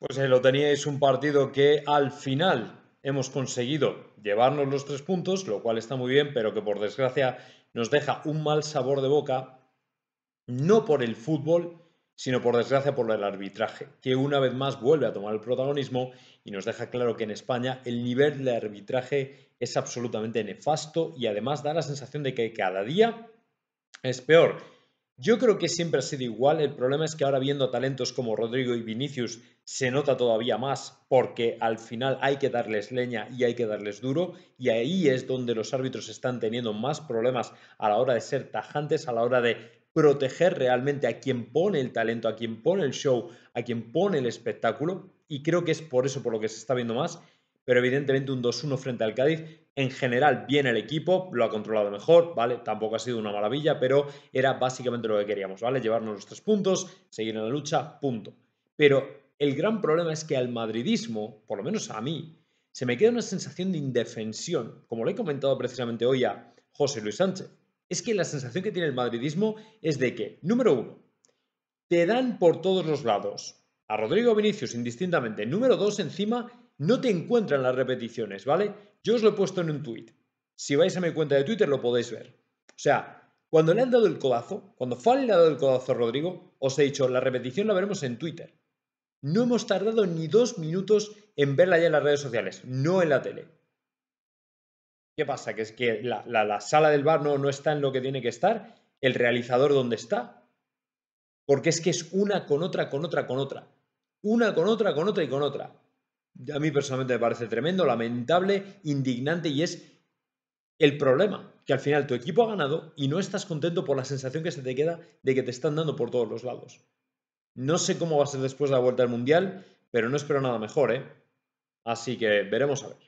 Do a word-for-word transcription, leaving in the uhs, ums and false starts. Pues ahí lo teníais, un partido que al final hemos conseguido llevarnos los tres puntos, lo cual está muy bien, pero que por desgracia nos deja un mal sabor de boca, no por el fútbol, sino por desgracia por el arbitraje, que una vez más vuelve a tomar el protagonismo y nos deja claro que en España el nivel de arbitraje es absolutamente nefasto y además da la sensación de que cada día es peor. Yo creo que siempre ha sido igual, el problema es que ahora viendo talentos como Rodrigo y Vinicius se nota todavía más porque al final hay que darles leña y hay que darles duro y ahí es donde los árbitros están teniendo más problemas a la hora de ser tajantes, a la hora de proteger realmente a quien pone el talento, a quien pone el show, a quien pone el espectáculo, y creo que es por eso por lo que se está viendo más, pero evidentemente un dos uno frente al Cádiz, en general bien el equipo, lo ha controlado mejor, ¿vale? Tampoco ha sido una maravilla, pero era básicamente lo que queríamos, ¿vale? Llevarnos los tres puntos, seguir en la lucha, punto. Pero el gran problema es que al madridismo, por lo menos a mí, se me queda una sensación de indefensión, como lo he comentado precisamente hoy a José Luis Sánchez. Es que la sensación que tiene el madridismo es de que, número uno, te dan por todos los lados a Rodrigo Vinicius indistintamente. Número dos, encima, no te encuentran las repeticiones, ¿vale? Yo os lo he puesto en un tuit. Si vais a mi cuenta de Twitter lo podéis ver. O sea, cuando le han dado el codazo, cuando Fall le ha dado el codazo a Rodrigo, os he dicho, la repetición la veremos en Twitter. No hemos tardado ni dos minutos en verla ya en las redes sociales, no en la tele. ¿Qué pasa? Que es que la, la, la sala del bar no, no está en lo que tiene que estar. ¿El realizador dónde está? Porque es que es una con otra, con otra, con otra. Una con otra, con otra y con otra. A mí personalmente me parece tremendo, lamentable, indignante y es el problema. Que al final tu equipo ha ganado y no estás contento por la sensación que se te queda de que te están dando por todos los lados. No sé cómo va a ser después de la vuelta al Mundial, pero no espero nada mejor, ¿eh? Así que veremos a ver.